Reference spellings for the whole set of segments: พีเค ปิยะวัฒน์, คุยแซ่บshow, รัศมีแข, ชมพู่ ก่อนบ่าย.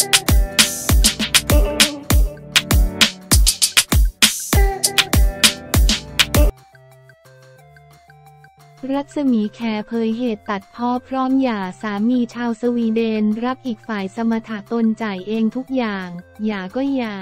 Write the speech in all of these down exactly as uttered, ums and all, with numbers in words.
รัศมีแขเผยเหตุตัดพ่อพร้อมหย่าสามีชาวสวีเดนรับอีกฝ่ายสมถะตนจ่ายเองทุกอย่างหย่าก็หย่า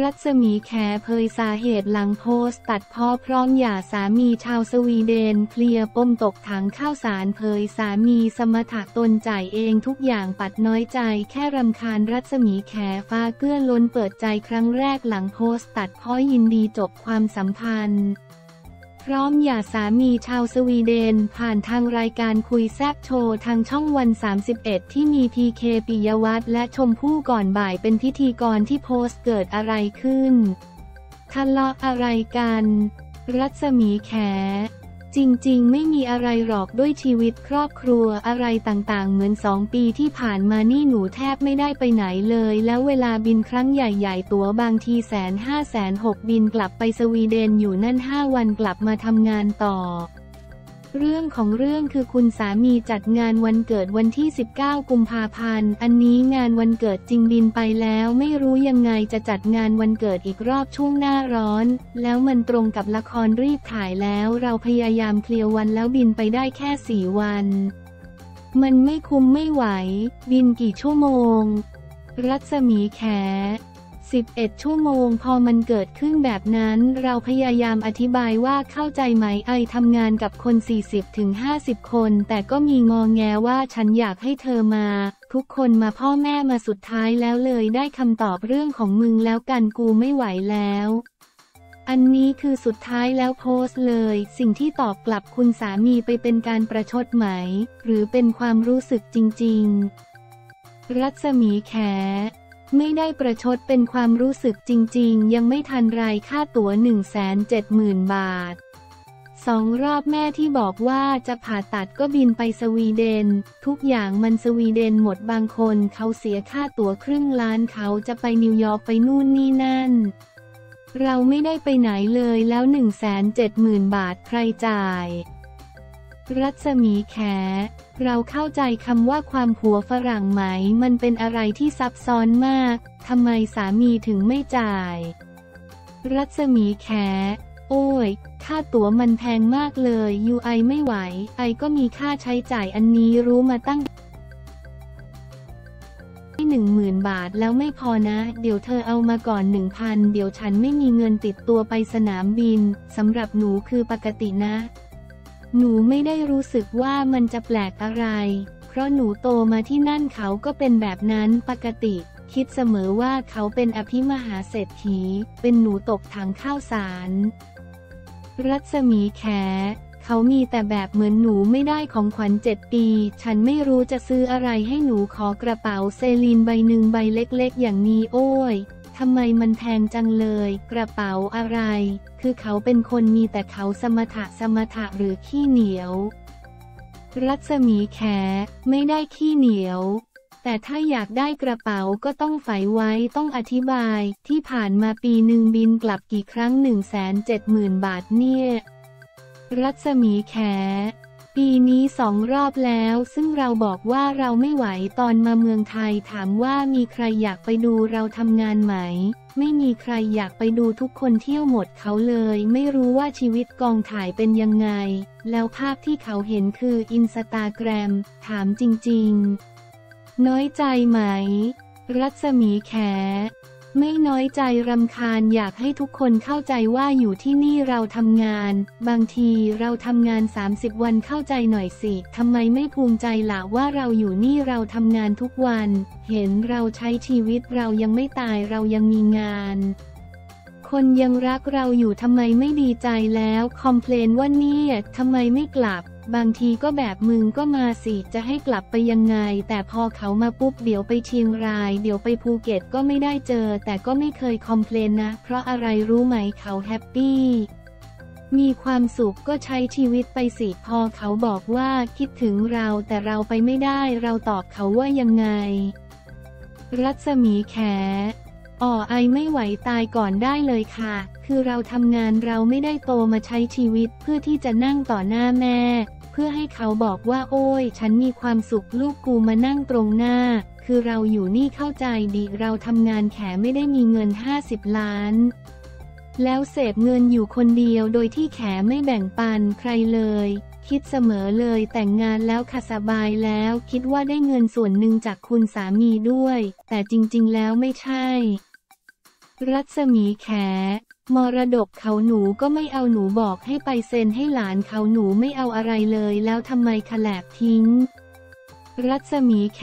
รัศมีแขเผยสาเหตุหลังโพสต์ตัดพ่อพร้อมหย่าสามีชาวสวีเดนเคลียร์ปมตกถังข้าวสารเผยสามีสมถะตนจ่ายเองทุกอย่างปัดน้อยใจแค่รำคาญรัศมีแขฟ้าเกื้อล้นเปิดใจครั้งแรกหลังโพสต์ตัดพ่อยินดีจบความสัมพันธ์พร้อมหย่าสามีชาวสวีเดนผ่านทางรายการคุยแซบโชว์ทางช่องวันสามสิบเอ็ดที่มีพีเคปิยวัฒน์และชมพู่ก่อนบ่ายเป็นพิธีกรที่โพสต์เกิดอะไรขึ้นทะเลาะอะไรกันรัศมีแขจริงๆไม่มีอะไรหรอกด้วยชีวิตครอบครัวอะไรต่างๆเหมือนสองปีที่ผ่านมานี่หนูแทบไม่ได้ไปไหนเลยแล้วเวลาบินครั้งใหญ่ๆตั๋วบางทีแสนห้าแสนหกบินกลับไปสวีเดนอยู่นั่นห้าวันกลับมาทำงานต่อเรื่องของเรื่องคือคุณสามีจัดงานวันเกิดวันที่สิบเก้ากุมภาพันธ์อันนี้งานวันเกิดจริงบินไปแล้วไม่รู้ยังไงจะจัดงานวันเกิดอีกรอบช่วงหน้าร้อนแล้วมันตรงกับละครรีบถ่ายแล้วเราพยายามเคลียร์วันแล้วบินไปได้แค่สี่วันมันไม่คุ้มไม่ไหวบินกี่ชั่วโมงรัศมีแขสิบเอ็ดชั่วโมงพอมันเกิดขึ้นแบบนั้นเราพยายามอธิบายว่าเข้าใจไหมไอทำงานกับคน สี่สิบถึงห้าสิบ คนแต่ก็มีงอแงว่าฉันอยากให้เธอมาทุกคนมาพ่อแม่มาสุดท้ายแล้วเลยได้คำตอบเรื่องของมึงแล้วกันกูไม่ไหวแล้วอันนี้คือสุดท้ายแล้วโพสต์เลยสิ่งที่ตอบกลับคุณสามีไปเป็นการประชดไหมหรือเป็นความรู้สึกจริงๆรัศมีแขไม่ได้ประชดเป็นความรู้สึกจริงๆยังไม่ทันไรค่าตั๋ว หนึ่งแสนเจ็ดหมื่น บาทสองรอบแม่ที่บอกว่าจะผ่าตัดก็บินไปสวีเดนทุกอย่างมันสวีเดนหมดบางคนเขาเสียค่าตั๋วครึ่งล้านเขาจะไปนิวยอร์กไปนู่นนี่นั่นเราไม่ได้ไปไหนเลยแล้ว หนึ่งแสนเจ็ดหมื่น บาทใครจ่ายรัศมีแขเราเข้าใจคำว่าความผัวฝรั่งไหมมันเป็นอะไรที่ซับซ้อนมากทำไมสามีถึงไม่จ่ายรัศมีแขโอ้ยค่าตั๋วมันแพงมากเลยยูไอไม่ไหวไอก็มีค่าใช้จ่ายอันนี้รู้มาตั้งหนึ่งหมื่นบาทแล้วไม่พอนะเดี๋ยวเธอเอามาก่อน หนึ่งพัน เดี๋ยวฉันไม่มีเงินติดตัวไปสนามบินสำหรับหนูคือปกตินะหนูไม่ได้รู้สึกว่ามันจะแปลกอะไรเพราะหนูโตมาที่นั่นเขาก็เป็นแบบนั้นปกติคิดเสมอว่าเขาเป็นอภิมหาเศรษฐีเป็นหนูตกถังข้าวสารรัศมีแขเขามีแต่แบบเหมือนหนูไม่ได้ของขวัญเจ็ดปีฉันไม่รู้จะซื้ออะไรให้หนูขอกระเป๋าเซลีนใบหนึ่งใบเล็กๆอย่างนี้โอ้ยทำไมมันแพงจังเลยกระเป๋าอะไรคือเขาเป็นคนมีแต่เขาสมถะสมถะหรือขี้เหนียวรัศมีแขไม่ได้ขี้เหนียวแต่ถ้าอยากได้กระเป๋าก็ต้องใฝ่ไว้ต้องอธิบายที่ผ่านมาปีหนึ่งบินกลับกี่ครั้ง หนึ่งแสนเจ็ดหมื่น บาทเนี่ยรัศมีแขปีนี้สองรอบแล้วซึ่งเราบอกว่าเราไม่ไหวตอนมาเมืองไทยถามว่ามีใครอยากไปดูเราทำงานไหมไม่มีใครอยากไปดูทุกคนเที่ยวหมดเขาเลยไม่รู้ว่าชีวิตกองถ่ายเป็นยังไงแล้วภาพที่เขาเห็นคืออินสตาแกรมถามจริงๆน้อยใจไหมรัศมีแขไม่น้อยใจรำคาญอยากให้ทุกคนเข้าใจว่าอยู่ที่นี่เราทำงานบางทีเราทำงานสามสิบวันเข้าใจหน่อยสิทำไมไม่ภูมิใจล่ะว่าเราอยู่นี่เราทำงานทุกวันเห็นเราใช้ชีวิตเรายังไม่ตายเรายังมีงานคนยังรักเราอยู่ทำไมไม่ดีใจแล้วคอมเพลนว่าเนี่ยทำไมไม่กลับบางทีก็แบบมึงก็มาสิจะให้กลับไปยังไงแต่พอเขามาปุ๊บเดี๋ยวไปเชียงรายเดี๋ยวไปภูเก็ตก็ไม่ได้เจอแต่ก็ไม่เคยคอมเพลนนะเพราะอะไรรู้ไหมเขาแฮปปี้มีความสุขก็ใช้ชีวิตไปสิพอเขาบอกว่าคิดถึงเราแต่เราไปไม่ได้เราตอบเขาว่ายังไงรัศมีแขอ๋อไอไม่ไหวตายก่อนได้เลยค่ะคือเราทำงานเราไม่ได้โตมาใช้ชีวิตเพื่อที่จะนั่งต่อหน้าแม่เพื่อให้เขาบอกว่าโอ้ยฉันมีความสุขลูกกูมานั่งตรงหน้า คือเราอยู่นี่เข้าใจดีเราทำงานแขไม่ได้มีเงินห้าสิบล้านแล้วเสพเงินอยู่คนเดียวโดยที่แขไม่แบ่งปันใครเลยคิดเสมอเลยแต่งงานแล้วค่ะสบายแล้วคิดว่าได้เงินส่วนหนึ่งจากคุณสามีด้วยแต่จริงๆแล้วไม่ใช่รัศมีแขมรดกเขาหนูก็ไม่เอาหนูบอกให้ไปเซ็นให้หลานเขาหนูไม่เอาอะไรเลยแล้วทำไมแขลบทิ้งรัศมีแข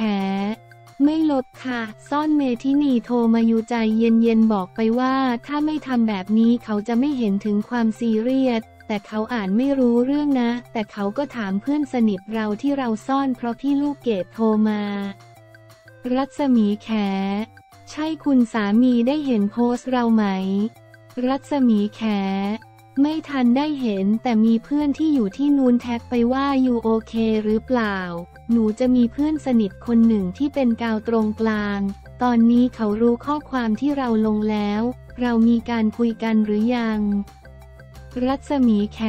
ไม่ลดค่ะซ่อนเมทินีโทรมาอยู่ใจเย็นๆบอกไปว่าถ้าไม่ทำแบบนี้เขาจะไม่เห็นถึงความซีเรียสแต่เขาอ่านไม่รู้เรื่องนะแต่เขาก็ถามเพื่อนสนิทเราที่เราซ่อนเพราะพี่ลูกเกดโทรมารัศมีแขใช่คุณสามีได้เห็นโพสต์เราไหมรัศมีแขไม่ทันได้เห็นแต่มีเพื่อนที่อยู่ที่นู้นแท็กไปว่าอยู่โอเคหรือเปล่าหนูจะมีเพื่อนสนิทคนหนึ่งที่เป็นกาวตรงกลางตอนนี้เขารู้ข้อความที่เราลงแล้วเรามีการคุยกันหรือยังรัศมีแข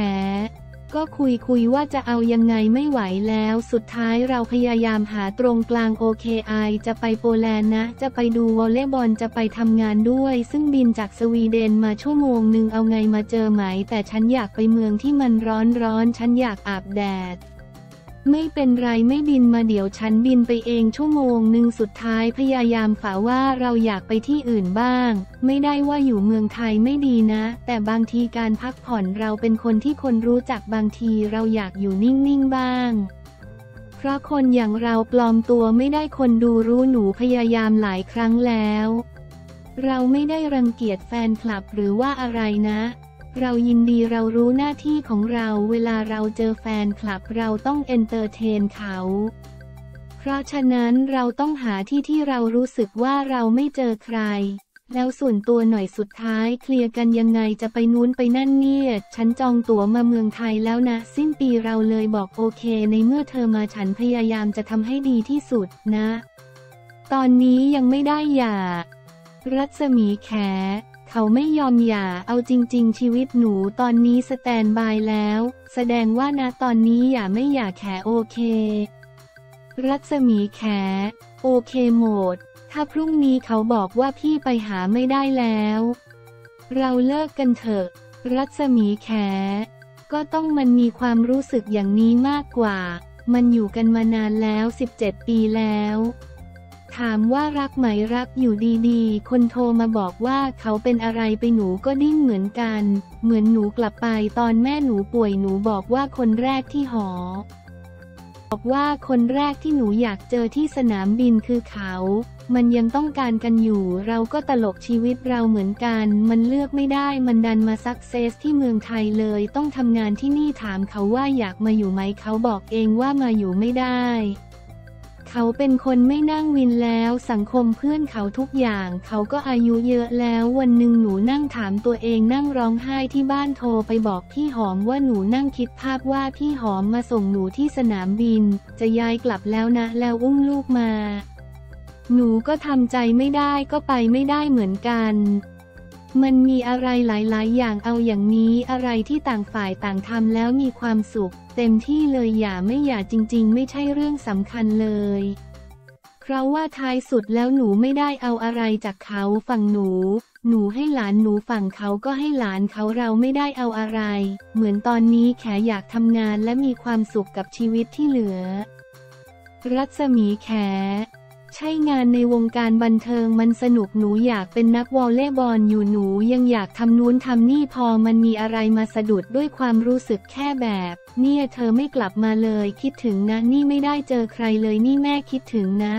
ก็คุยคุยว่าจะเอายังไงไม่ไหวแล้วสุดท้ายเราพยายามหาตรงกลางโอเคไอจะไปโปแลนด์นะจะไปดูวอลเลย์บอลจะไปทำงานด้วยซึ่งบินจากสวีเดนมาชั่วโมงหนึ่งเอาไงมาเจอไหมแต่ฉันอยากไปเมืองที่มันร้อนร้อนฉันอยากอาบแดดไม่เป็นไรไม่บินมาเดี๋ยวฉันบินไปเองชั่วโมงหนึ่งสุดท้ายพยายามฝ่าว่าเราอยากไปที่อื่นบ้างไม่ได้ว่าอยู่เมืองไทยไม่ดีนะแต่บางทีการพักผ่อนเราเป็นคนที่คนรู้จักบางทีเราอยากอยู่นิ่งๆบ้างเพราะคนอย่างเราปลอมตัวไม่ได้คนดูรู้หนูพยายามหลายครั้งแล้วเราไม่ได้รังเกียจแฟนคลับหรือว่าอะไรนะเรายินดีเรารู้หน้าที่ของเราเวลาเราเจอแฟนคลับเราต้องเอนเตอร์เทนเขาเพราะฉะนั้นเราต้องหาที่ที่เรารู้สึกว่าเราไม่เจอใครแล้วส่วนตัวหน่อยสุดท้ายเคลียร์กันยังไงจะไปนู้นไปนั่นเนี่ยฉันจองตั๋วมาเมืองไทยแล้วนะสิ้นปีเราเลยบอกโอเคในเมื่อเธอมาฉันพยายามจะทำให้ดีที่สุดนะตอนนี้ยังไม่ได้หย่ารัศมีแขเขาไม่ยอมหย่าเอาจริงๆชีวิตหนูตอนนี้สแตนบายแล้วแสดงว่านะตอนนี้อย่าไม่หย่าแขโอเครัศมีแขโอเคหมดถ้าพรุ่งนี้เขาบอกว่าพี่ไปหาไม่ได้แล้วเราเลิกกันเถอะรัศมีแขก็ต้องมันมีความรู้สึกอย่างนี้มากกว่ามันอยู่กันมานานแล้วสิบเจ็ดปีแล้วถามว่ารักไหมรักอยู่ดีๆคนโทรมาบอกว่าเขาเป็นอะไรไปหนูก็ดิ้นเหมือนกันเหมือนหนูกลับไปตอนแม่หนูป่วยหนูบอกว่าคนแรกที่หอบอกว่าคนแรกที่หนูอยากเจอที่สนามบินคือเขามันยังต้องการกันอยู่เราก็ตลกชีวิตเราเหมือนกันมันเลือกไม่ได้มันดันมาซักเซสที่เมืองไทยเลยต้องทำงานที่นี่ถามเขาว่าอยากมาอยู่ไหมเขาบอกเองว่ามาอยู่ไม่ได้เขาเป็นคนไม่นั่งวินแล้วสังคมเพื่อนเขาทุกอย่างเขาก็อายุเยอะแล้ววันหนึ่งหนูนั่งถามตัวเองนั่งร้องไห้ที่บ้านโทรไปบอกพี่หอมว่าหนูนั่งคิดภาพว่าพี่หอมมาส่งหนูที่สนามบินจะย้ายกลับแล้วนะแล้วอุ้มลูกมาหนูก็ทำใจไม่ได้ก็ไปไม่ได้เหมือนกันมันมีอะไรหลายๆอย่างเอาอย่างนี้อะไรที่ต่างฝ่ายต่างทำแล้วมีความสุขเต็มที่เลยอย่าไม่อย่าจริงๆไม่ใช่เรื่องสำคัญเลยเพราะว่าท้ายสุดแล้วหนูไม่ได้เอาอะไรจากเขาฝั่งหนูหนูให้หลานหนูฝั่งเขาก็ให้หลานเขาเราไม่ได้เอาอะไรเหมือนตอนนี้แขอยากทำงานและมีความสุขกับชีวิตที่เหลือรัศมีแขใช่งานในวงการบันเทิงมันสนุกหนูอยากเป็นนักวอลเลย์บอลอยู่หนูยังอยากทำนู้นทำนี่พอมันมีอะไรมาสะดุดด้วยความรู้สึกแค่แบบเนี่ยเธอไม่กลับมาเลยคิดถึงนะนี่ไม่ได้เจอใครเลยนี่แม่คิดถึงนะ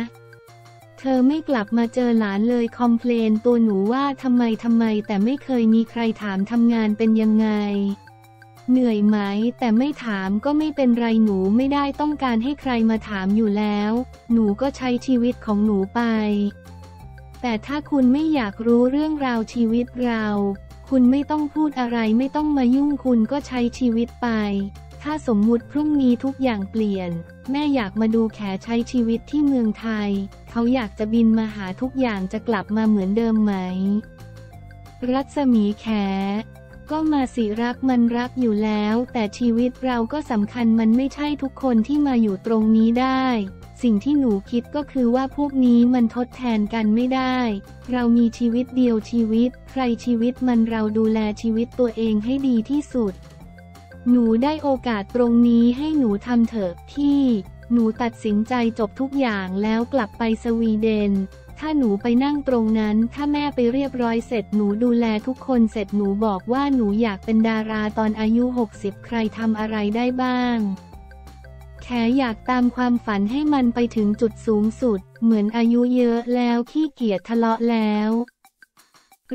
เธอไม่กลับมาเจอหลานเลยคอมเพลนตัวหนูว่าทำไมทำไมแต่ไม่เคยมีใครถามทำงานเป็นยังไงเหนื่อยไหมแต่ไม่ถามก็ไม่เป็นไรหนูไม่ได้ต้องการให้ใครมาถามอยู่แล้วหนูก็ใช้ชีวิตของหนูไปแต่ถ้าคุณไม่อยากรู้เรื่องราวชีวิตเราคุณไม่ต้องพูดอะไรไม่ต้องมายุ่งคุณก็ใช้ชีวิตไปถ้าสมมุติพรุ่งนี้ทุกอย่างเปลี่ยนแม่อยากมาดูแขใช้ชีวิตที่เมืองไทยเขาอยากจะบินมาหาทุกอย่างจะกลับมาเหมือนเดิมไหมรัศมีแขก็มาสิรักมันรักอยู่แล้วแต่ชีวิตเราก็สำคัญมันไม่ใช่ทุกคนที่มาอยู่ตรงนี้ได้ สิ่งที่หนูคิดก็คือว่าพวกนี้มันทดแทนกันไม่ได้เรามีชีวิตเดียวชีวิตใครชีวิตมันเราดูแลชีวิตตัวเองให้ดีที่สุดหนูได้โอกาสตรงนี้ให้หนูทำเถอะพี่หนูตัดสินใจจบทุกอย่างแล้วกลับไปสวีเดนถ้าหนูไปนั่งตรงนั้นถ้าแม่ไปเรียบร้อยเสร็จหนูดูแลทุกคนเสร็จหนูบอกว่าหนูอยากเป็นดาราตอนอายุหกสิบใครทำอะไรได้บ้างแค่อยากตามความฝันให้มันไปถึงจุดสูงสุดเหมือนอายุเยอะแล้วขี้เกียจทะเลาะแล้ว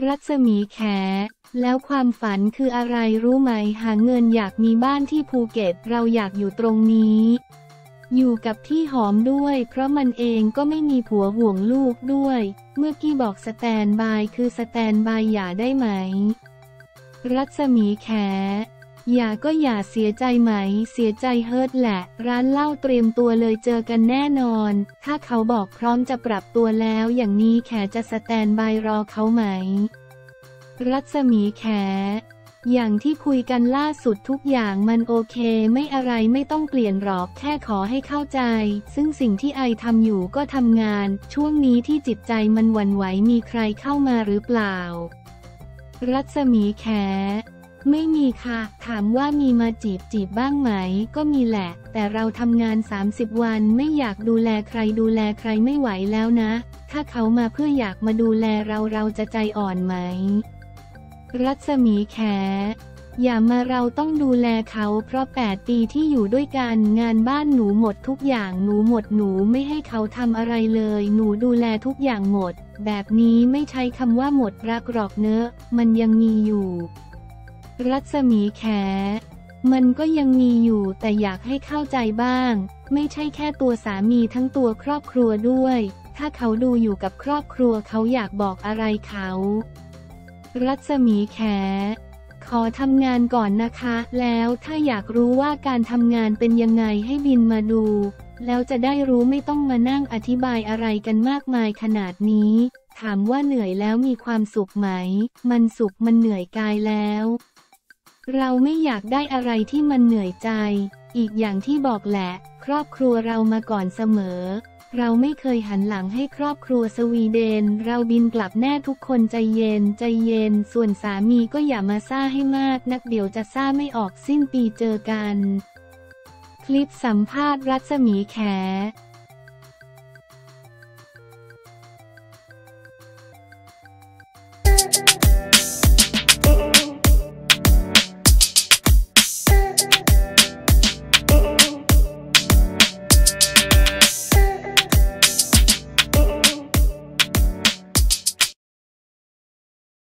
รัศมีแขแล้วความฝันคืออะไรรู้ไหมหาเงินอยากมีบ้านที่ภูเก็ตเราอยากอยู่ตรงนี้อยู่กับที่หอมด้วยเพราะมันเองก็ไม่มีผัวห่วงลูกด้วยเมื่อกี้บอกสแตนบายคือสแตนบายอย่าได้ไหมรัศมีแขอย่าก็อย่าเสียใจไหมเสียใจเฮิร์ตแหละร้านเหล้าเตรียมตัวเลยเจอกันแน่นอนถ้าเขาบอกพร้อมจะปรับตัวแล้วอย่างนี้แขจะสแตนบายรอเขาไหมรัศมีแขอย่างที่คุยกันล่าสุดทุกอย่างมันโอเคไม่อะไรไม่ต้องเปลี่ยนหรอกแค่ขอให้เข้าใจซึ่งสิ่งที่ไอทำอยู่ก็ทำงานช่วงนี้ที่จิตใจมันหวั่นไหวมีใครเข้ามาหรือเปล่ารัศมีแขไม่มีค่ะถามว่ามีมาจีบจีบบ้างไหมก็มีแหละแต่เราทำงานสามสิบวันไม่อยากดูแลใครดูแลใครไม่ไหวแล้วนะถ้าเขามาเพื่ออยากมาดูแลเราเราจะใจอ่อนไหมรัศมีแขอย่ามาเราต้องดูแลเขาเพราะแปดปีที่อยู่ด้วยกันงานบ้านหนูหมดทุกอย่างหนูหมดหนูไม่ให้เขาทำอะไรเลยหนูดูแลทุกอย่างหมดแบบนี้ไม่ใช้คำว่าหมดรักหรอกเนอะมันยังมีอยู่รัศมีแขมันก็ยังมีอยู่แต่อยากให้เข้าใจบ้างไม่ใช่แค่ตัวสามีทั้งตัวครอบครัวด้วยถ้าเขาดูอยู่กับครอบครัวเขาอยากบอกอะไรเขารัศมีแขขอทำงานก่อนนะคะแล้วถ้าอยากรู้ว่าการทำงานเป็นยังไงให้บินมาดูแล้วจะได้รู้ไม่ต้องมานั่งอธิบายอะไรกันมากมายขนาดนี้ถามว่าเหนื่อยแล้วมีความสุขไหมมันสุขมันเหนื่อยกายแล้วเราไม่อยากได้อะไรที่มันเหนื่อยใจอีกอย่างที่บอกแหละครอบครัวเรามาก่อนเสมอเราไม่เคยหันหลังให้ครอบครัวสวีเดนเราบินกลับแน่ทุกคนใจเย็นใจเย็นส่วนสามีก็อย่ามาซ่าให้มากนักเดี๋ยวจะซ่าไม่ออกสิ้นปีเจอกันคลิปสัมภาษณ์รัศมีแข